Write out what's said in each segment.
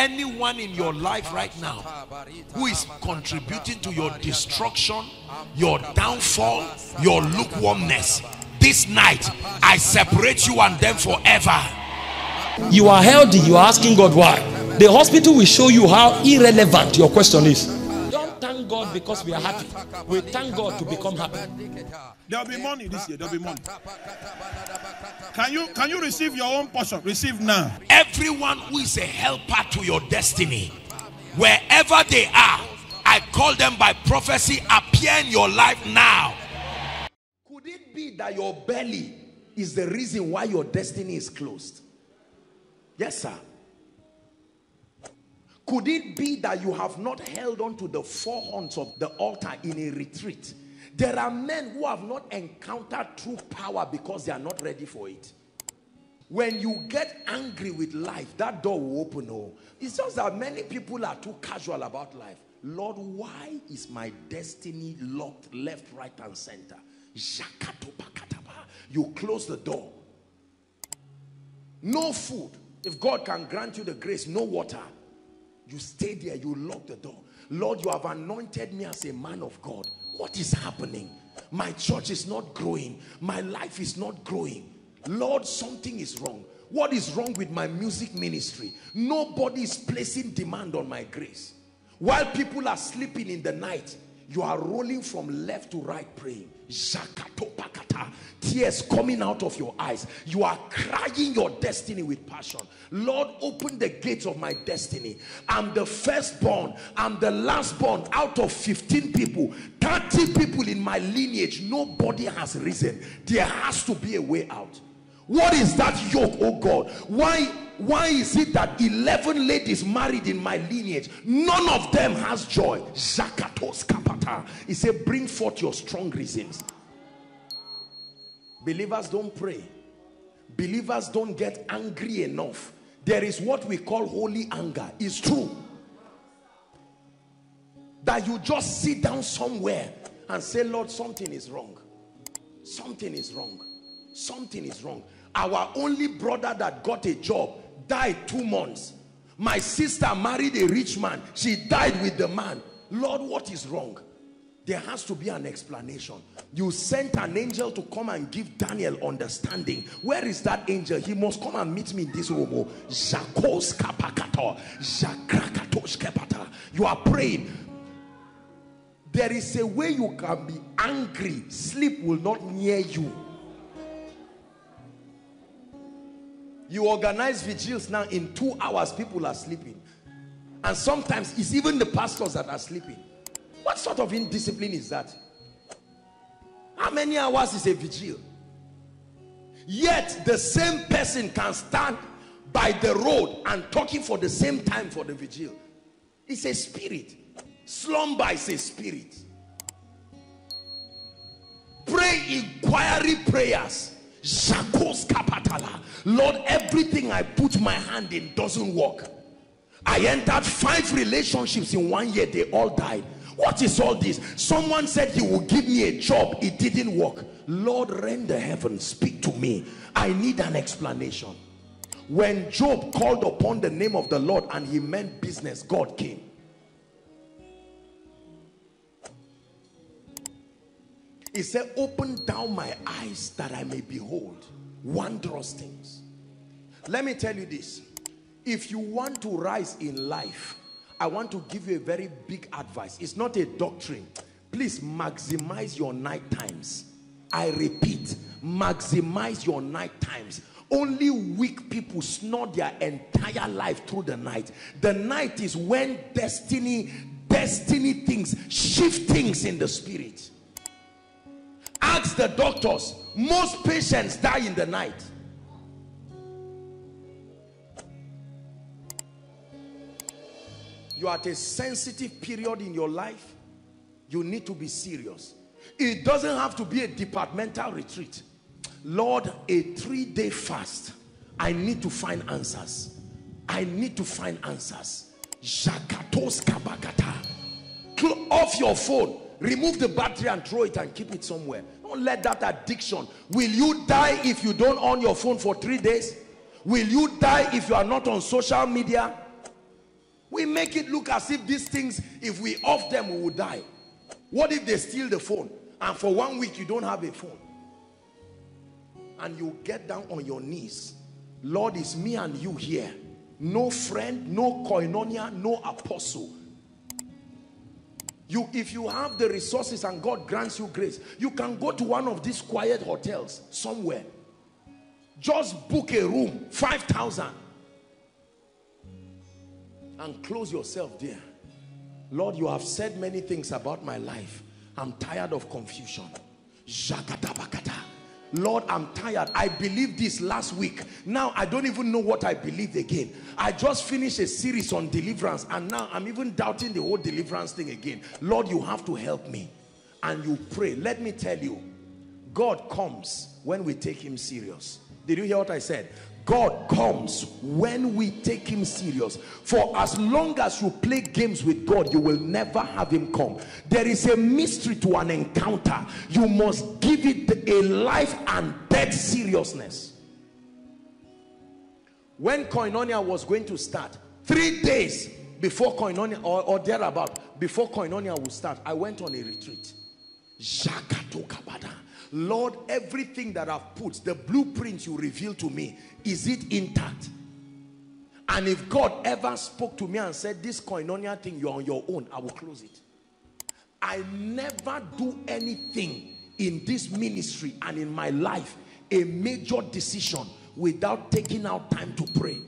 anyone in your life right now who is contributing to your destruction, your downfall, your lukewarmness, this night I separate you and them forever. You are healthy, you are asking God why. The hospital will show you how irrelevant your question is. Don't thank God because we are happy. We thank God to become happy. There will be money this year, there will be money. Can you receive your own portion? Receive now. Everyone who is a helper to your destiny, wherever they are, I call them by prophecy, appear in your life now. Could it be that your belly is the reason why your destiny is closed? Yes, sir. Could it be that you have not held on to the four horns of the altar in a retreat? There are men who have not encountered true power because they are not ready for it. When you get angry with life, that door will open. Oh, it's just that many people are too casual about life. Lord, why is my destiny locked left, right, and center? You close the door. No food. If God can grant you the grace, no water. You stay there, you lock the door. Lord, you have anointed me as a man of God. What is happening? My church is not growing. My life is not growing. Lord, something is wrong. What is wrong with my music ministry? Nobody is placing demand on my grace. While people are sleeping in the night, you are rolling from left to right praying. Tears coming out of your eyes. You are crying your destiny with passion. Lord, open the gates of my destiny. I'm the firstborn. I'm the lastborn out of 15 people. 30 people in my lineage. Nobody has risen. There has to be a way out. What is that yoke, oh God? Why is it that 11 ladies married in my lineage, none of them has joy? Zakatos kapata. He said, bring forth your strong reasons. Believers don't pray. Believers don't get angry enough. There is what we call holy anger. It's true. That you just sit down somewhere and say, Lord, something is wrong. Something is wrong. Something is wrong. Our only brother that got a job died 2 months. My sister married a rich man. She died with the man. Lord, what is wrong? There has to be an explanation. You sent an angel to come and give Daniel understanding. Where is that angel? He must come and meet me in this room. You are praying. There is a way you can be angry. Sleep will not near you. You organize vigils now, in 2 hours people are sleeping. And sometimes it's even the pastors that are sleeping. What sort of indiscipline is that? How many hours is a vigil? Yet the same person can stand by the road and talking for the same time for the vigil. It's a spirit. Slumber is a spirit. Pray inquiry prayers. Shakos kapatala. Lord, everything I put my hand in doesn't work. I entered 5 relationships in 1 year. They all died. What is all this? Someone said he will give me a job. It didn't work. Lord, render heaven. Speak to me. I need an explanation. When Job called upon the name of the Lord and he meant business, God came. He said, open down my eyes that I may behold wondrous things. Let me tell you this. If you want to rise in life, I want to give you a very big advice. It's not a doctrine. Please maximize your night times. I repeat, maximize your night times. Only weak people snore their entire life through the night. The night is when destiny things, shift things in the spirit. Ask the doctors. Most patients die in the night. You are at a sensitive period in your life. You need to be serious. It doesn't have to be a departmental retreat. Lord, a 3-day fast. I need to find answers. I need to find answers. Jakatos kabakata. Off your phone. Remove the battery and throw it and keep it somewhere. Don't let that addiction. Will you die if you don't on your phone for 3 days? Will you die if you are not on social media? We make it look as if these things, if we off them, we will die. What if they steal the phone and for 1 week you don't have a phone? And you get down on your knees. Lord, it's me and you here. No friend, no koinonia, no apostle. If you have the resources and God grants you grace, you can go to one of these quiet hotels somewhere. Just book a room, 5,000, and close yourself there. Lord, you have said many things about my life. I'm tired of confusion. Lord, I'm tired. I believed this last week. Now I don't even know what I believed again. I just finished a series on deliverance and now I'm even doubting the whole deliverance thing again. Lord, you have to help me. And you pray. Let me tell you, God comes when we take him serious. Did you hear what I said? God comes when we take him serious. For as long as you play games with God, you will never have him come. There is a mystery to an encounter. You must give it a life and death seriousness. When Koinonia was going to start, 3 days before Koinonia, or thereabout, before Koinonia would start, I went on a retreat. Lord, everything that I've put, the blueprint you revealed to me, is it intact? And if God ever spoke to me and said, this koinonia thing, you're on your own, I will close it. I never do anything in this ministry and in my life, a major decision, without taking out time to pray.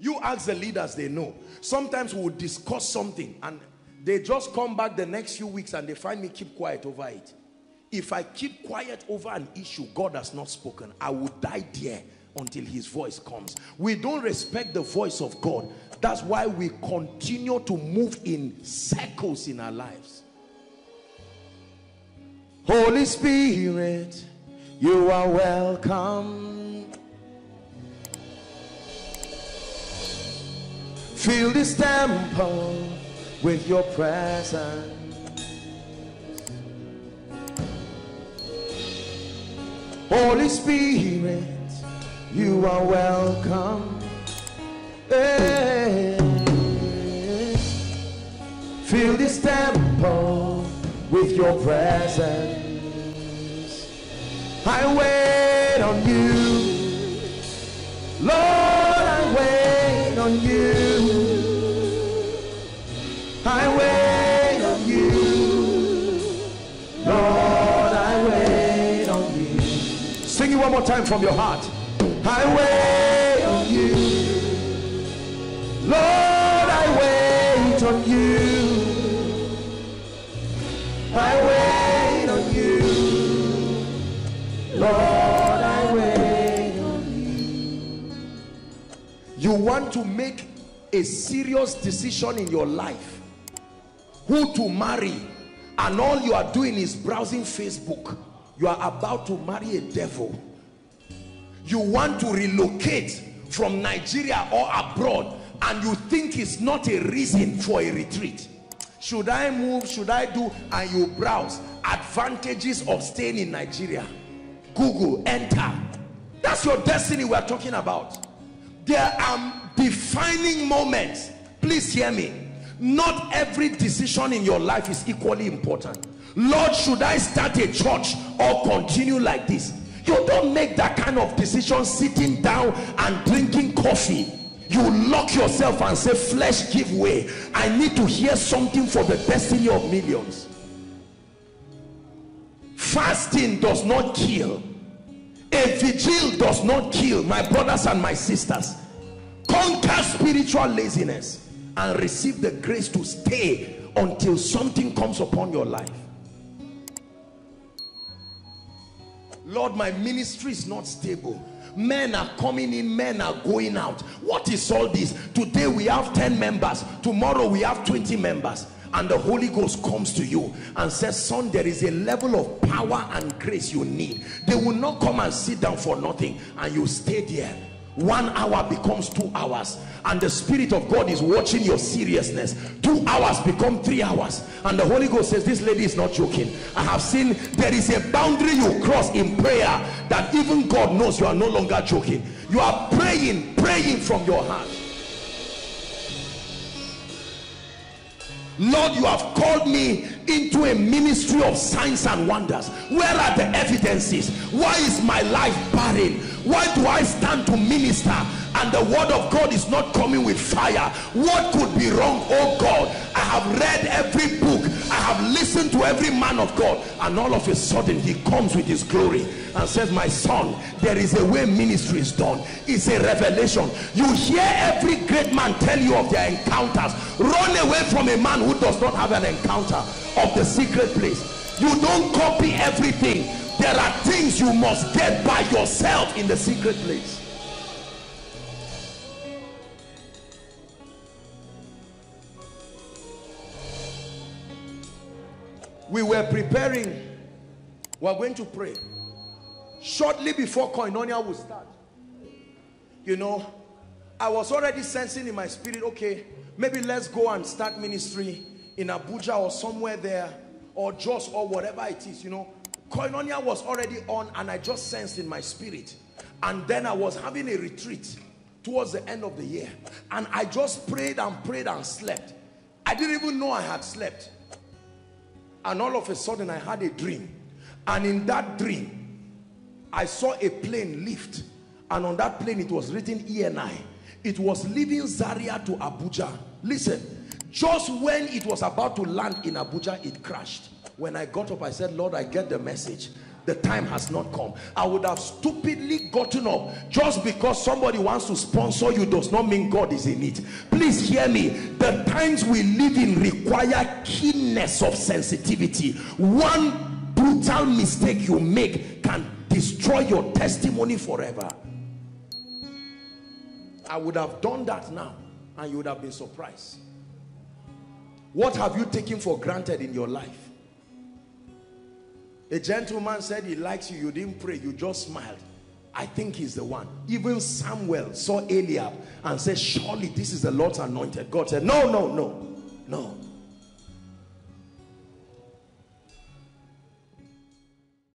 You ask the leaders, they know. Sometimes we will discuss something and they just come back the next few weeks and they find me keep quiet over it. If I keep quiet over an issue God has not spoken, I will die there until his voice comes. We don't respect the voice of God. That's why we continue to move in circles in our lives. Holy Spirit, you are welcome. Fill this temple with your presence. Holy Spirit, you are welcome. Hey. Fill this temple with your presence. I wait on you, Lord, I wait on you. I wait on you, Lord. One more time from your heart. I wait on you, Lord, I wait on you. I wait on you, Lord, I wait on you. You want to make a serious decision in your life, who to marry, and all you are doing is browsing Facebook. You are about to marry a devil. You want to relocate from Nigeria or abroad and you think it's not a reason for a retreat. Should I move? Should I do? And you browse advantages of staying in Nigeria. Google, enter. That's your destiny we are talking about. There are defining moments. Please hear me. Not every decision in your life is equally important. Lord, should I start a church or continue like this? You don't make that kind of decision sitting down and drinking coffee. You lock yourself and say, flesh, give way. I need to hear something for the destiny of millions. Fasting does not kill. A vigil does not kill, my brothers and my sisters. Conquer spiritual laziness and receive the grace to stay until something comes upon your life. Lord, my ministry is not stable. Men are coming in, men are going out. What is all this? Today we have 10 members. Tomorrow we have 20 members. And the Holy Ghost comes to you and says, son, there is a level of power and grace you need. They will not come and sit down for nothing. And you stay there. 1 hour becomes 2 hours. And the Spirit of God is watching your seriousness. 2 hours become 3 hours. And the Holy Ghost says, this lady is not joking. I have seen there is a boundary you cross in prayer that even God knows you are no longer joking. You are praying from your heart. Lord, you have called me into a ministry of signs and wonders. Where are the evidences? Why is my life barren? Why do I stand to minister and the word of God is not coming with fire? What could be wrong? Oh God, I have read every book, I have listened to every man of God, and all of a sudden he comes with his glory and says, my son, there is a way ministry is done. It's a revelation. You hear every great man tell you of their encounters. Run away from a man who does not have an encounter of the secret place. You don't copy everything. There are things you must get by yourself in the secret place. We were preparing. We are going to pray shortly before Koinonia will start. You know, I was already sensing in my spirit, okay, maybe let's go and start ministry in Abuja or somewhere there, or Jos or whatever it is, you know. Koinonia was already on, and I just sensed in my spirit. And then I was having a retreat towards the end of the year, and I just prayed and prayed and slept. I didn't even know I had slept. And all of a sudden I had a dream, and in that dream I saw a plane lift, and on that plane it was written ENI. It was leaving Zaria to Abuja. Listen, just when it was about to land in Abuja, it crashed. When I got up, I said, Lord, I get the message. The time has not come. I would have stupidly gotten up. Just because somebody wants to sponsor you does not mean God is in it. Please hear me. The times we live in require keenness of sensitivity. One brutal mistake you make can destroy your testimony forever. I would have done that now, and you would have been surprised. What have you taken for granted in your life? A gentleman said he likes you, you didn't pray, you just smiled. I think he's the one. Even Samuel saw Eliab and said, surely this is the Lord's anointed. God said, no, no, no, no.